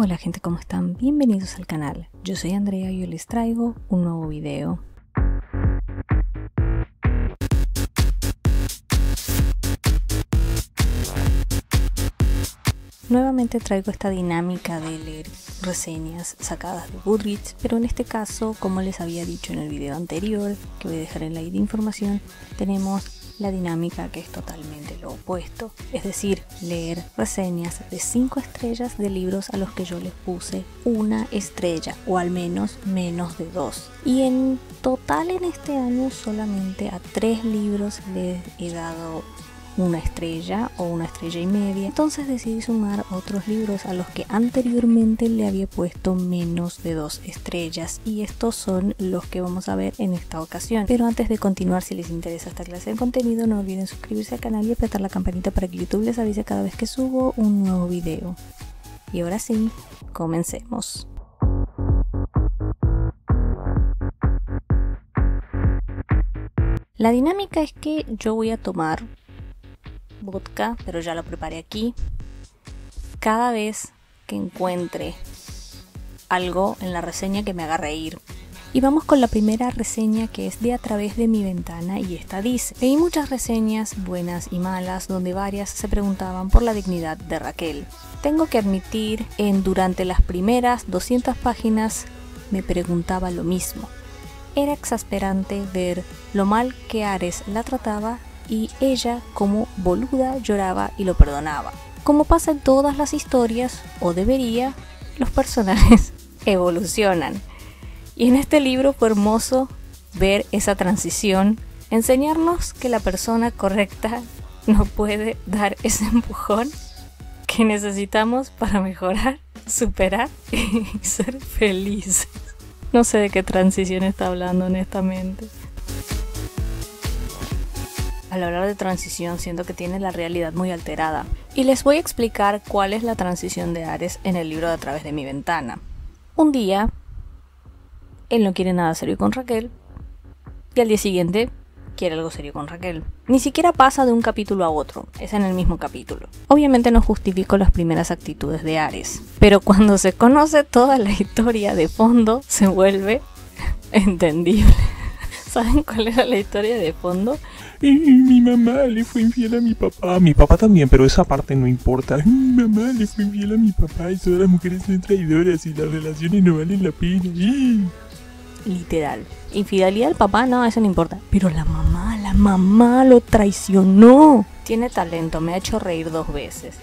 Hola gente, ¿cómo están? Bienvenidos al canal. Yo soy Andrea y hoy les traigo un nuevo video. Nuevamente traigo esta dinámica de leer reseñas sacadas de Goodreads, pero en este caso, como les había dicho en el video anterior, que voy a dejar en la ID de información, tenemos la dinámica que es totalmente lo opuesto, es decir, leer reseñas de 5 estrellas de libros a los que yo les puse una estrella, o al menos menos de 2. Y en total en este año solamente a 3 libros les he dado una estrella o una estrella y media. Entonces decidí sumar otros libros a los que anteriormente le había puesto menos de 2 estrellas, y estos son los que vamos a ver en esta ocasión. Pero antes de continuar, si les interesa esta clase de contenido, no olviden suscribirse al canal y apretar la campanita para que YouTube les avise cada vez que subo un nuevo video. Y ahora sí, comencemos. La dinámica es que yo voy a tomar vodka, pero ya lo preparé aquí. Cada vez que encuentre algo en la reseña que me haga reír. Y vamos con la primera reseña, que es de A través de mi ventana, y esta dice: leí muchas reseñas, buenas y malas, donde varias se preguntaban por la dignidad de Raquel. Tengo que admitir, durante las primeras 200 páginas me preguntaba lo mismo. Era exasperante ver lo mal que Ares la trataba y ella, como boluda, lloraba y lo perdonaba. Como pasa en todas las historias, o debería, los personajes evolucionan. Y en este libro fue hermoso ver esa transición, enseñarnos que la persona correcta no puede dar ese empujón que necesitamos para mejorar, superar y ser felices. No sé de qué transición está hablando, honestamente. Al hablar de transición, siento que tiene la realidad muy alterada. Y les voy a explicar cuál es la transición de Ares en el libro de A través de mi ventana. Un día, él no quiere nada serio con Raquel, y al día siguiente quiere algo serio con Raquel. Ni siquiera pasa de un capítulo a otro, es en el mismo capítulo. Obviamente no justifico las primeras actitudes de Ares, pero cuando se conoce toda la historia de fondo, se vuelve entendible. ¿Saben cuál era la historia de fondo? Mi mamá le fue infiel a mi papá. A mi papá también, pero esa parte no importa. Mi mamá le fue infiel a mi papá, y todas las mujeres son traidoras y las relaciones no valen la pena. Literal. Infidelidad al papá, no, eso no importa. Pero la mamá lo traicionó. Tiene talento, me ha hecho reír 2 veces.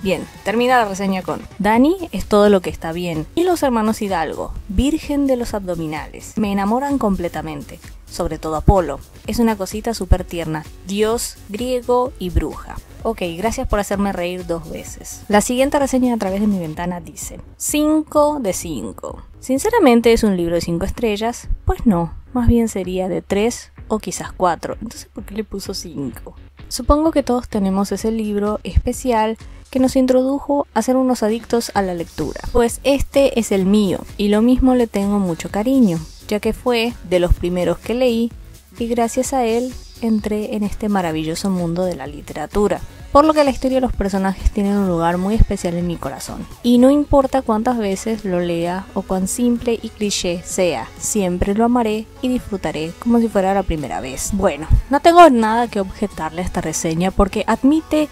Bien, termina la reseña con: Dani es todo lo que está bien. Y los hermanos Hidalgo, virgen de los abdominales. Me enamoran completamente. Sobre todo Apolo. Es una cosita súper tierna. Dios, griego y bruja. Ok, gracias por hacerme reír 2 veces. La siguiente reseña de A través de mi ventana dice: 5 de 5. Sinceramente, ¿es un libro de 5 estrellas? Pues no, más bien sería de 3 o quizás 4. Entonces, ¿por qué le puso 5? Supongo que todos tenemos ese libro especial que nos introdujo a ser unos adictos a la lectura. Pues este es el mío, y lo mismo le tengo mucho cariño, ya que fue de los primeros que leí, y gracias a él entré en este maravilloso mundo de la literatura. Por lo que la historia y los personajes tienen un lugar muy especial en mi corazón. Y no importa cuántas veces lo lea o cuán simple y cliché sea, siempre lo amaré y disfrutaré como si fuera la primera vez. Bueno, no tengo nada que objetarle a esta reseña porque admite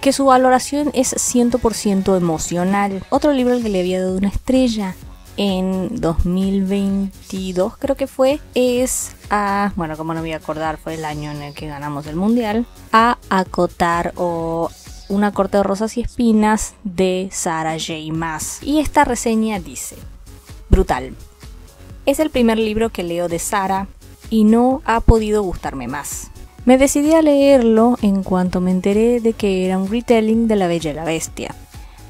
que su valoración es 100% emocional. Otro libro al que le había dado una estrella en 2022 creo que fue, es a, bueno, como no voy a acordar, fue el año en el que ganamos el mundial, a Acotar o Una corte de rosas y espinas, de Sarah J. Maas. Y esta reseña dice: brutal. Es el primer libro que leo de Sarah y no ha podido gustarme más. Me decidí a leerlo en cuanto me enteré de que era un retelling de La Bella y la Bestia.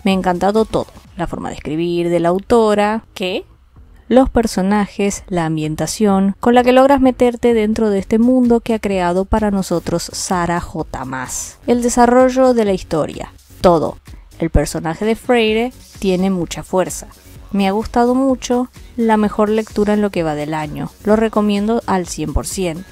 Me ha encantado todo, la forma de escribir de la autora, que los personajes, la ambientación, con la que logras meterte dentro de este mundo que ha creado para nosotros Sarah J. Maas. El desarrollo de la historia, todo. El personaje de Freire tiene mucha fuerza. Me ha gustado mucho, la mejor lectura en lo que va del año. Lo recomiendo al 100%.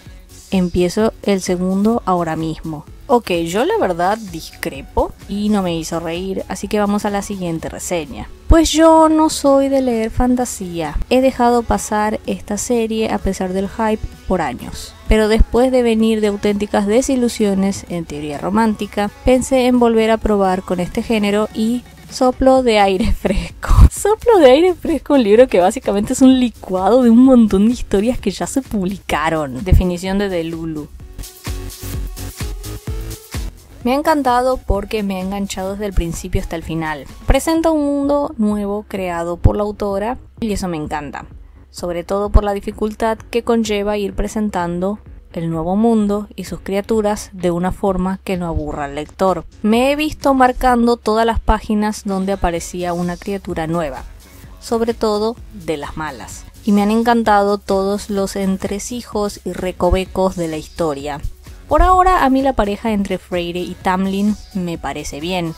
Empiezo el segundo ahora mismo. Ok, yo la verdad discrepo y no me hizo reír, así que vamos a la siguiente reseña. Pues yo no soy de leer fantasía, he dejado pasar esta serie a pesar del hype por años. Pero después de venir de auténticas desilusiones en teoría romántica, pensé en volver a probar con este género y... soplo de aire fresco. Soplo de aire fresco, un libro que básicamente es un licuado de un montón de historias que ya se publicaron. Definición de Delulu. Me ha encantado porque me ha enganchado desde el principio hasta el final. Presenta un mundo nuevo creado por la autora y eso me encanta. Sobre todo por la dificultad que conlleva ir presentando el nuevo mundo y sus criaturas de una forma que no aburra al lector. Me he visto marcando todas las páginas donde aparecía una criatura nueva, sobre todo de las malas. Y me han encantado todos los entresijos y recovecos de la historia. Por ahora a mí la pareja entre Freire y Tamlin me parece bien,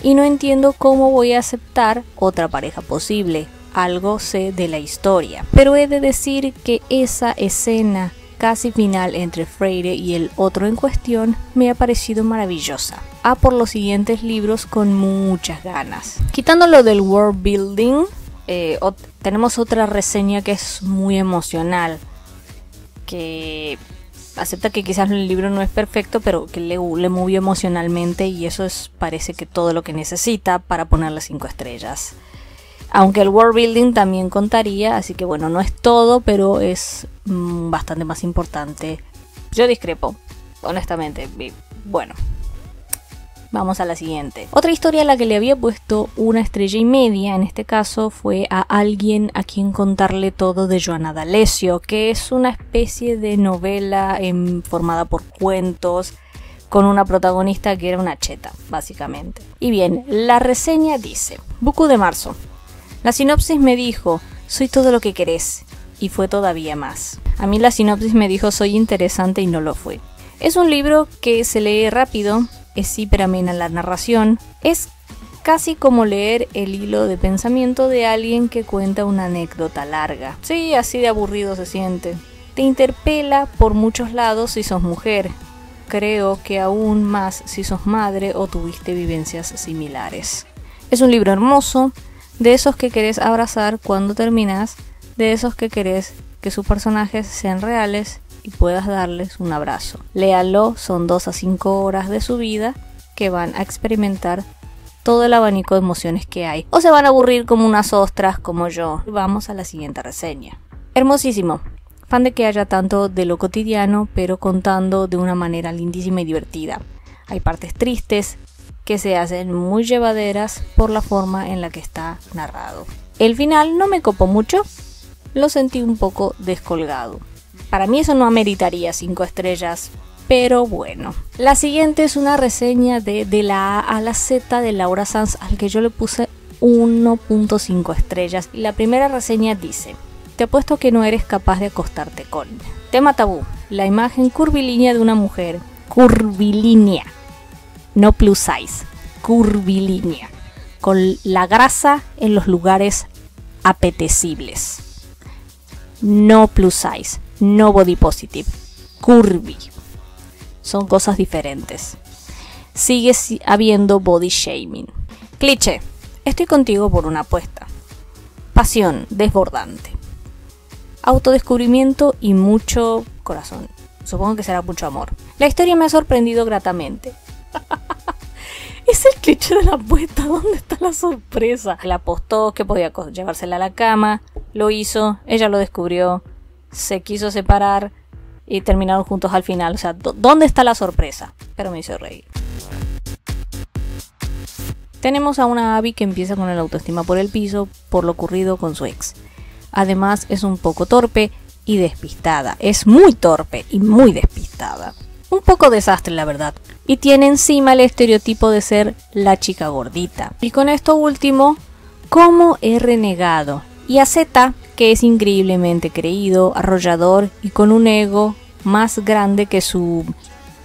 y no entiendo cómo voy a aceptar otra pareja posible, algo sé de la historia. Pero he de decir que esa escena casi final entre Freire y el otro en cuestión me ha parecido maravillosa. A por los siguientes libros con muchas ganas. Quitándolo del world building, tenemos otra reseña que es muy emocional, que... acepta que quizás el libro no es perfecto, pero que le movió emocionalmente y eso es, parece que todo lo que necesita para ponerle 5 estrellas. Aunque el world building también contaría, así que bueno, no es todo, pero es bastante más importante. Yo discrepo, honestamente. Bueno, vamos a la siguiente. Otra historia a la que le había puesto 1,5 estrellas, en este caso fue A alguien a quien contarle todo, de Joana D'Alessio, que es una especie de novela formada por cuentos con una protagonista que era una cheta, básicamente. Y bien, la reseña dice: Buku de marzo. La sinopsis me dijo, soy todo lo que querés, y fue todavía más. A mí la sinopsis me dijo, soy interesante, y no lo fue. Es un libro que se lee rápido, es hiperamena la narración, es casi como leer el hilo de pensamiento de alguien que cuenta una anécdota larga. Sí, así de aburrido se siente. Te interpela por muchos lados si sos mujer, creo que aún más si sos madre o tuviste vivencias similares. Es un libro hermoso, de esos que querés abrazar cuando terminás, de esos que querés que sus personajes sean reales y puedas darles un abrazo. Léalo, son 2 a 5 horas de su vida que van a experimentar todo el abanico de emociones que hay. O se van a aburrir como unas ostras como yo. Vamos a la siguiente reseña. Hermosísimo. Fan de que haya tanto de lo cotidiano, pero contando de una manera lindísima y divertida. Hay partes tristes que se hacen muy llevaderas por la forma en la que está narrado. El final no me copó mucho. Lo sentí un poco descolgado. Para mí eso no ameritaría 5 estrellas, pero bueno. La siguiente es una reseña de la A a la Z de Laura Sanz, al que yo le puse 1,5 estrellas. La primera reseña dice: te apuesto que no eres capaz de acostarte con. Tema tabú, la imagen curvilínea de una mujer. Curvilínea, no plus size, curvilínea. Con la grasa en los lugares apetecibles. No plus size, no body positive, curvy. Son cosas diferentes. Sigue habiendo body shaming. Cliché, estoy contigo por una apuesta. Pasión desbordante. Autodescubrimiento y mucho corazón. Supongo que será mucho amor. La historia me ha sorprendido gratamente. Es el cliché de la apuesta, ¿dónde está la sorpresa? La apostó que podía llevársela a la cama, lo hizo, ella lo descubrió, se quiso separar y terminaron juntos al final. O sea, ¿dónde está la sorpresa? Pero me hizo reír. Tenemos a una Abby que empieza con el autoestima por el piso por lo ocurrido con su ex. Además es un poco torpe y despistada. Es muy torpe y muy despistada. Un poco desastre, la verdad. Y tiene encima el estereotipo de ser la chica gordita. Y con esto último, ¿cómo he renegado? Y a Z, que es increíblemente creído, arrollador y con un ego más grande que su...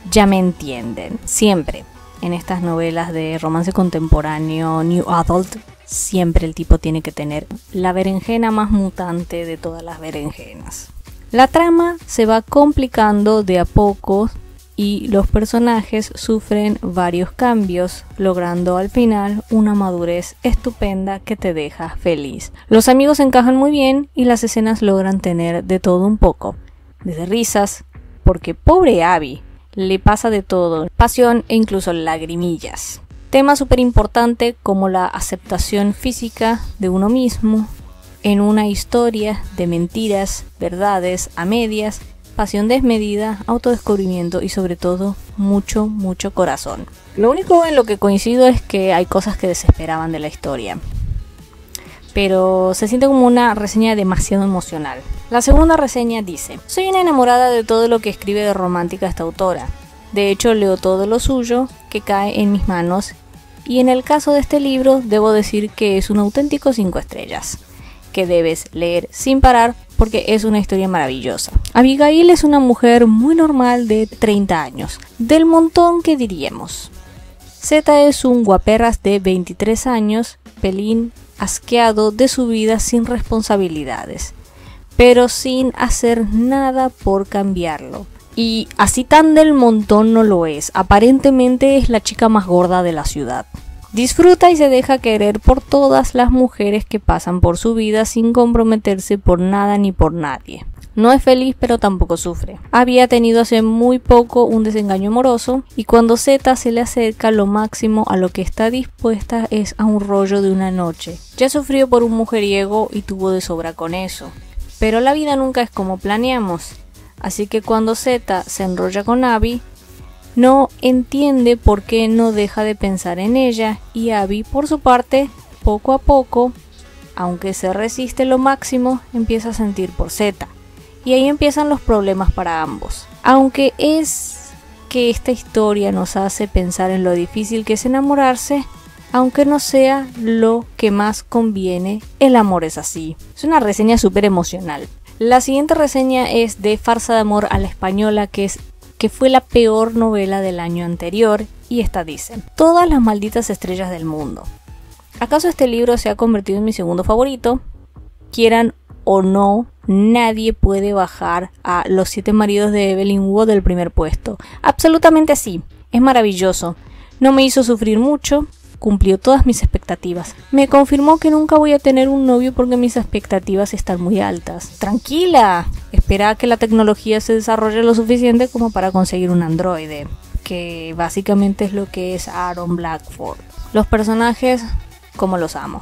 ya me entienden. Siempre, en estas novelas de romance contemporáneo, New Adult, siempre el tipo tiene que tener la berenjena más mutante de todas las berenjenas. La trama se va complicando de a poco y los personajes sufren varios cambios, logrando al final una madurez estupenda que te deja feliz. Los amigos encajan muy bien y las escenas logran tener de todo un poco, desde risas, porque pobre Abby le pasa de todo, pasión e incluso lagrimillas. Tema súper importante como la aceptación física de uno mismo en una historia de mentiras, verdades a medias, pasión desmedida, autodescubrimiento y sobre todo mucho, mucho corazón. Lo único en lo que coincido es que hay cosas que desesperaban de la historia, pero se siente como una reseña demasiado emocional. La segunda reseña dice: soy una enamorada de todo lo que escribe de romántica esta autora. De hecho, leo todo lo suyo que cae en mis manos y en el caso de este libro debo decir que es un auténtico 5 estrellas. Que debes leer sin parar porque es una historia maravillosa. Abigail es una mujer muy normal de 30 años, del montón que diríamos. Z es un guaperras de 23 años, pelín asqueado de su vida sin responsabilidades, pero sin hacer nada por cambiarlo. Y así tan del montón no lo es, aparentemente es la chica más gorda de la ciudad. Disfruta y se deja querer por todas las mujeres que pasan por su vida sin comprometerse por nada ni por nadie. No es feliz, pero tampoco sufre. Había tenido hace muy poco un desengaño amoroso y cuando Z se le acerca, lo máximo a lo que está dispuesta es a un rollo de una noche. Ya sufrió por un mujeriego y tuvo de sobra con eso. Pero la vida nunca es como planeamos. Así que cuando Z se enrolla con Abby, no entiende por qué no deja de pensar en ella, y Abby, por su parte, poco a poco, aunque se resiste lo máximo, empieza a sentir por Z. Y ahí empiezan los problemas para ambos. Aunque es que esta historia nos hace pensar en lo difícil que es enamorarse, aunque no sea lo que más conviene, el amor es así. Es una reseña súper emocional. La siguiente reseña es de Farsa de amor a la española, que fue la peor novela del año anterior, y esta dice: todas las malditas estrellas del mundo. ¿Acaso este libro se ha convertido en mi segundo favorito? Quieran o no, nadie puede bajar a Los 7 maridos de Evelyn Waugh del primer puesto. Absolutamente sí, es maravilloso. No me hizo sufrir mucho, cumplió todas mis expectativas. Me confirmó que nunca voy a tener un novio porque mis expectativas están muy altas. ¡Tranquila! Espera a que la tecnología se desarrolle lo suficiente como para conseguir un androide, que básicamente es lo que es Aaron Blackford. Los personajes, como los amo.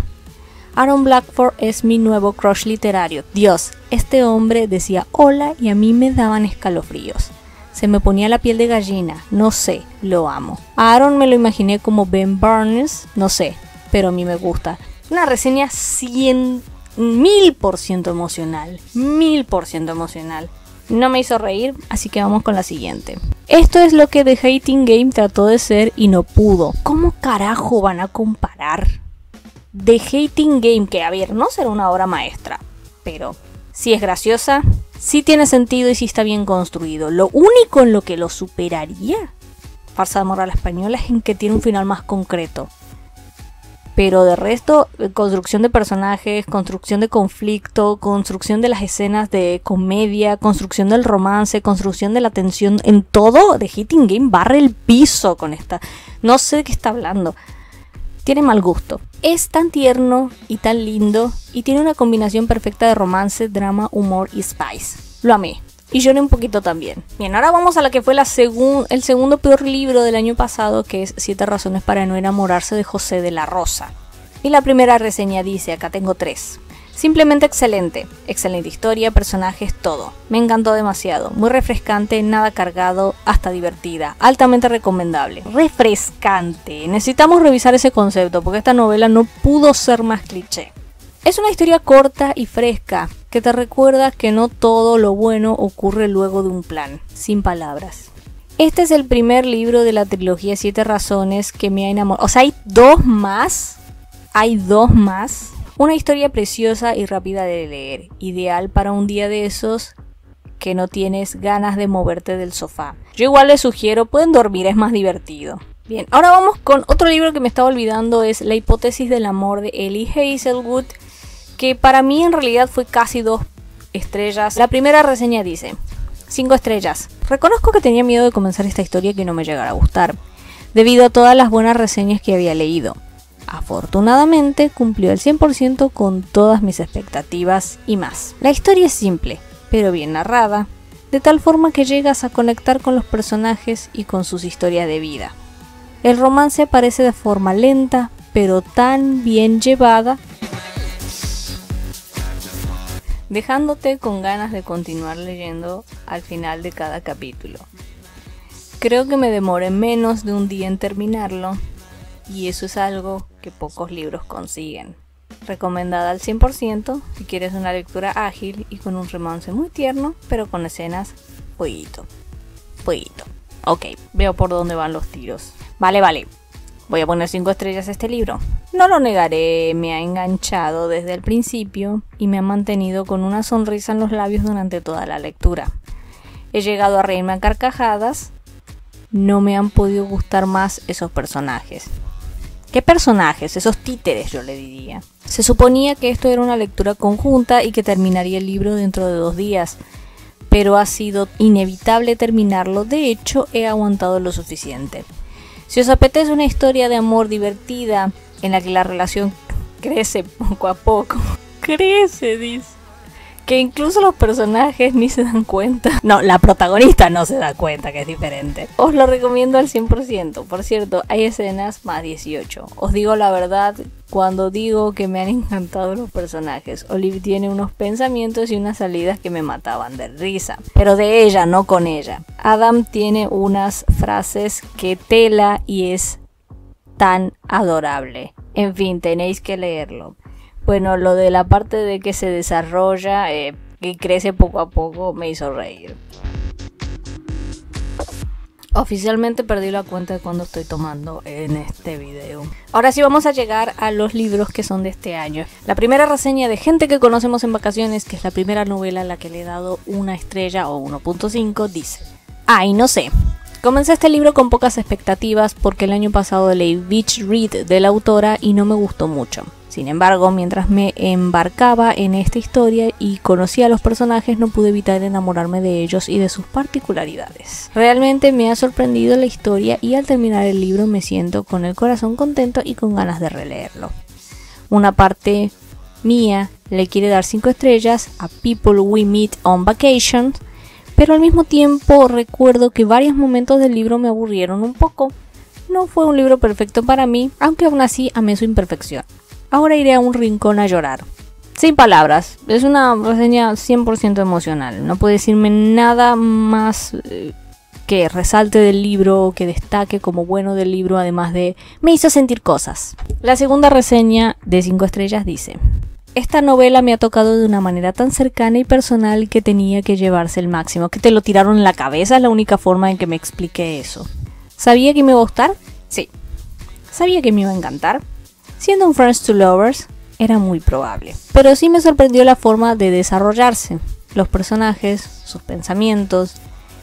Aaron Blackford es mi nuevo crush literario. Dios, este hombre decía hola y a mí me daban escalofríos. Se me ponía la piel de gallina, no sé, lo amo. A Aaron me lo imaginé como Ben Barnes, no sé, pero a mí me gusta. Una reseña 100.000% emocional, 1000% emocional. No me hizo reír, así que vamos con la siguiente. Esto es lo que The Hating Game trató de ser y no pudo. ¿Cómo carajo van a comparar The Hating Game, que a ver, no será una obra maestra, pero sí es graciosa? Sí tiene sentido y sí está bien construido. Lo único en lo que lo superaría Farsa de amor a la española es en que tiene un final más concreto. Pero de resto, construcción de personajes, construcción de conflicto, construcción de las escenas de comedia, construcción del romance, construcción de la tensión, en todo, The Hating Game barre el piso con esta. No sé de qué está hablando. Tiene mal gusto. Es tan tierno y tan lindo y tiene una combinación perfecta de romance, drama, humor y spice. Lo amé. Y lloré un poquito también. Bien, ahora vamos a la que fue el segundo peor libro del año pasado, que es 7 razones para no enamorarse de José de la Rosa. Y la primera reseña dice, acá tengo 3. Simplemente excelente. Excelente historia, personajes, todo. Me encantó demasiado. Muy refrescante, nada cargado, hasta divertida. Altamente recomendable. Refrescante. Necesitamos revisar ese concepto porque esta novela no pudo ser más cliché. Es una historia corta y fresca que te recuerda que no todo lo bueno ocurre luego de un plan. Sin palabras. Este es el primer libro de la trilogía 7 razones que me ha enamorado. O sea, hay 2 más. Hay 2 más. Una historia preciosa y rápida de leer, ideal para un día de esos que no tienes ganas de moverte del sofá. Yo igual les sugiero, pueden dormir, es más divertido. Bien, ahora vamos con otro libro que me estaba olvidando, es La hipótesis del amor de Ellie Hazelwood, que para mí en realidad fue casi 2 estrellas. La primera reseña dice: 5 estrellas. Reconozco que tenía miedo de comenzar esta historia que no me llegara a gustar, debido a todas las buenas reseñas que había leído. Afortunadamente, cumplió al 100% con todas mis expectativas y más. La historia es simple, pero bien narrada, de tal forma que llegas a conectar con los personajes y con sus historias de vida. El romance aparece de forma lenta, pero tan bien llevada, dejándote con ganas de continuar leyendo al final de cada capítulo. Creo que me demoré menos de un día en terminarlo, y eso es algo que pocos libros consiguen. Recomendada al 100% si quieres una lectura ágil y con un romance muy tierno, pero con escenas fueguito. Ok, veo por dónde van los tiros. Vale, voy a poner 5 estrellas a este libro. No lo negaré, me ha enganchado desde el principio y me ha mantenido con una sonrisa en los labios durante toda la lectura. He llegado a reírme a carcajadas. No me han podido gustar más esos personajes. ¿Qué personajes? Esos títeres, yo le diría. Se suponía que esto era una lectura conjunta y que terminaría el libro dentro de 2 días, pero ha sido inevitable terminarlo. De hecho, he aguantado lo suficiente. Si os apetece una historia de amor divertida, en la que la relación crece poco a poco. Crece, dice. Que incluso los personajes ni se dan cuenta. No, la protagonista no se da cuenta, que es diferente. Os lo recomiendo al 100%. Por cierto, hay escenas más 18. Os digo la verdad cuando digo que me han encantado los personajes. Olive tiene unos pensamientos y unas salidas que me mataban de risa. Pero de ella, no con ella. Adam tiene unas frases que tela y es tan adorable. En fin, tenéis que leerlo. Bueno, lo de la parte de que se desarrolla, que crece poco a poco, me hizo reír. Oficialmente perdí la cuenta de cuánto estoy tomando en este video. Ahora sí vamos a llegar a los libros que son de este año. La primera reseña de Gente que conocemos en vacaciones, que es la primera novela a la que le he dado una estrella o 1.5, dice: "Ay, no sé. Comencé este libro con pocas expectativas porque el año pasado leí Beach Read de la autora y no me gustó mucho. Sin embargo, mientras me embarcaba en esta historia y conocía a los personajes, no pude evitar enamorarme de ellos y de sus particularidades. Realmente me ha sorprendido la historia y al terminar el libro me siento con el corazón contento y con ganas de releerlo. Una parte mía le quiere dar 5 estrellas a People We Meet on Vacation, pero al mismo tiempo recuerdo que varios momentos del libro me aburrieron un poco. No fue un libro perfecto para mí, aunque aún así amé su imperfección. Ahora iré a un rincón a llorar". Sin palabras, es una reseña 100% emocional. No puede decirme nada más que resalte del libro, que destaque como bueno del libro, además de "me hizo sentir cosas". La segunda reseña de 5 estrellas dice: "Esta novela me ha tocado de una manera tan cercana y personal que tenía que llevarse el máximo". Que te lo tiraron en la cabeza es la única forma en que me explique eso. ¿Sabía que me iba a gustar? Sí. ¿Sabía que me iba a encantar? Siendo un Friends to Lovers, era muy probable. Pero sí me sorprendió la forma de desarrollarse, los personajes, sus pensamientos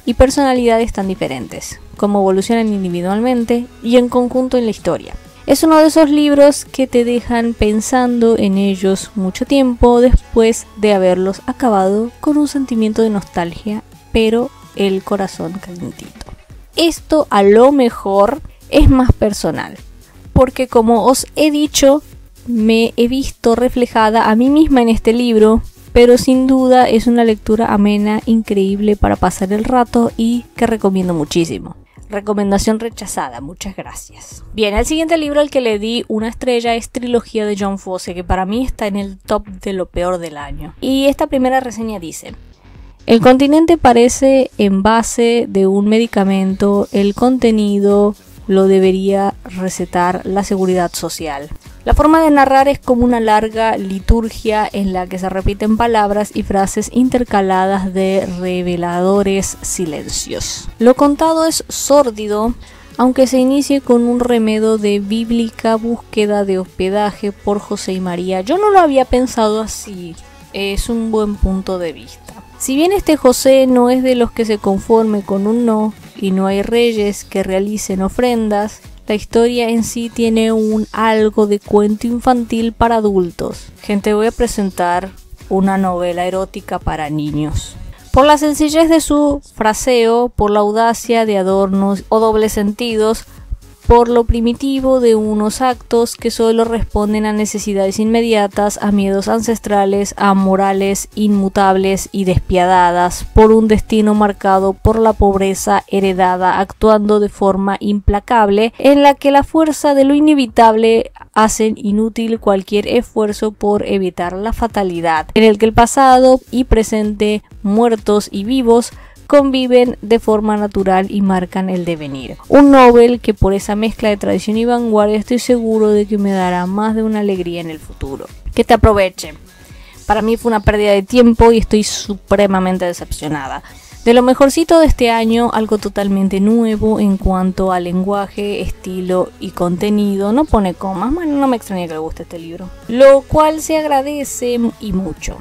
y personalidades tan diferentes, cómo evolucionan individualmente y en conjunto en la historia. Es uno de esos libros que te dejan pensando en ellos mucho tiempo después de haberlos acabado, con un sentimiento de nostalgia, pero el corazón calientito. Esto a lo mejor es más personal, porque como os he dicho, me he visto reflejada a mí misma en este libro, pero sin duda es una lectura amena, increíble para pasar el rato y que recomiendo muchísimo. Recomendación rechazada, muchas gracias. Bien, el siguiente libro al que le di una estrella es Trilogía de John Fosse, que para mí está en el top de lo peor del año. Y esta primera reseña dice: "El continente parece en base de un medicamento, el contenido lo debería recetar la seguridad social. La forma de narrar es como una larga liturgia en la que se repiten palabras y frases intercaladas de reveladores silencios. Lo contado es sórdido, aunque se inicie con un remedo de bíblica búsqueda de hospedaje por José y María". Yo no lo había pensado así, es un buen punto de vista. "Si bien este José no es de los que se conforme con un no, y no hay reyes que realicen ofrendas, la historia en sí tiene un algo de cuento infantil para adultos". Gente, voy a presentar una novela erótica para niños. por la sencillez de su fraseo, por la audacia de adornos o dobles sentidos, por lo primitivo de unos actos que solo responden a necesidades inmediatas, a miedos ancestrales, a morales inmutables y despiadadas, por un destino marcado por la pobreza heredada, actuando de forma implacable, en la que la fuerza de lo inevitable hacen inútil cualquier esfuerzo por evitar la fatalidad, en el que el pasado y presente, muertos y vivos, conviven de forma natural y marcan el devenir. Un novel que por esa mezcla de tradición y vanguardia estoy seguro de que me dará más de una alegría en el futuro. Que te aprovechen. Para mí fue una pérdida de tiempo y estoy supremamente decepcionada. De lo mejorcito de este año, algo totalmente nuevo en cuanto a lenguaje, estilo y contenido. No pone comas, bueno, no me extraña que le guste este libro. Lo cual se agradece y mucho.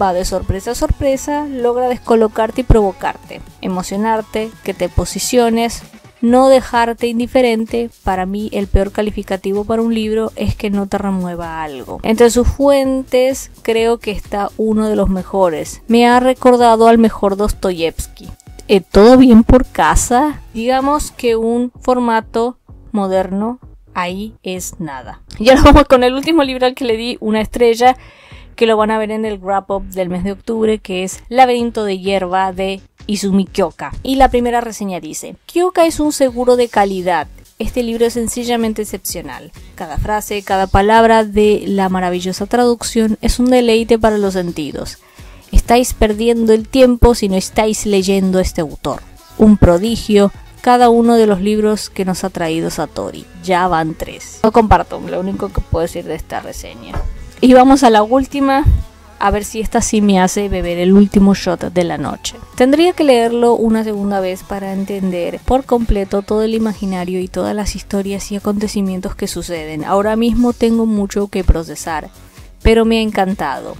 Va de sorpresa a sorpresa, logra descolocarte y provocarte, emocionarte, que te posiciones, no dejarte indiferente. Para mí el peor calificativo para un libro es que no te remueva algo. Entre sus fuentes creo que está uno de los mejores. Me ha recordado al mejor Dostoyevsky. Todo bien por casa. Digamos que un formato moderno ahí es nada. Y ahora vamos con el último libro al que le di una estrella, que lo van a ver en el wrap-up del mes de octubre, que es Laberinto de Hierba de Izumi Kyouka. Y la primera reseña dice: Kyouka es un seguro de calidad. Este libro es sencillamente excepcional. Cada frase, cada palabra de la maravillosa traducción es un deleite para los sentidos. Estáis perdiendo el tiempo si no estáis leyendo a este autor. Un prodigio. Cada uno de los libros que nos ha traído Satori. Ya van 3. No comparto, lo único que puedo decir de esta reseña. Y vamos a la última, a ver si esta sí me hace beber el último shot de la noche. Tendría que leerlo una segunda vez para entender por completo todo el imaginario y todas las historias y acontecimientos que suceden. Ahora mismo tengo mucho que procesar, pero me ha encantado.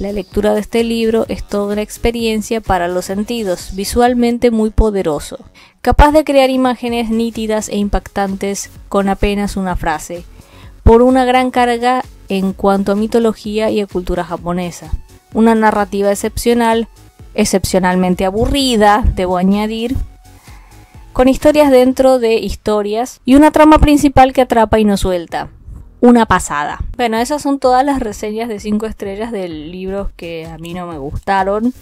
La lectura de este libro es toda una experiencia para los sentidos, visualmente muy poderoso, capaz de crear imágenes nítidas e impactantes con apenas una frase, por una gran carga en cuanto a mitología y a cultura japonesa. Una narrativa excepcional, excepcionalmente aburrida, debo añadir, con historias dentro de historias y una trama principal que atrapa y no suelta. Una pasada. Bueno, esas son todas las reseñas de 5 estrellas de libros que a mí no me gustaron,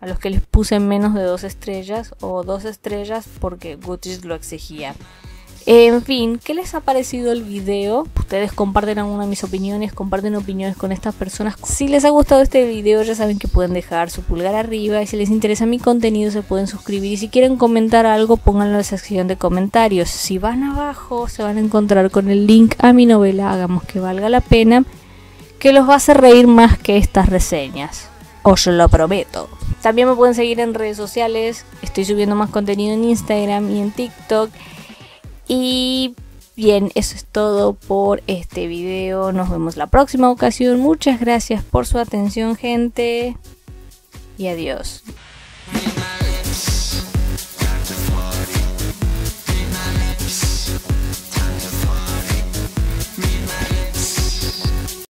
a los que les puse menos de 2 estrellas o 2 estrellas porque Goodreads lo exigía. En fin, ¿qué les ha parecido el video? Ustedes comparten alguna de mis opiniones, comparten opiniones con estas personas. Si les ha gustado este video ya saben que pueden dejar su pulgar arriba, y si les interesa mi contenido se pueden suscribir, y si quieren comentar algo pónganlo en la sección de comentarios. Si van abajo se van a encontrar con el link a mi novela Hagamos que valga la pena, que los va a hacer reír más que estas reseñas. Os lo prometo. También me pueden seguir en redes sociales, estoy subiendo más contenido en Instagram y en TikTok. Y bien, eso es todo por este video. Nos vemos la próxima ocasión. Muchas gracias por su atención, gente. Y adiós.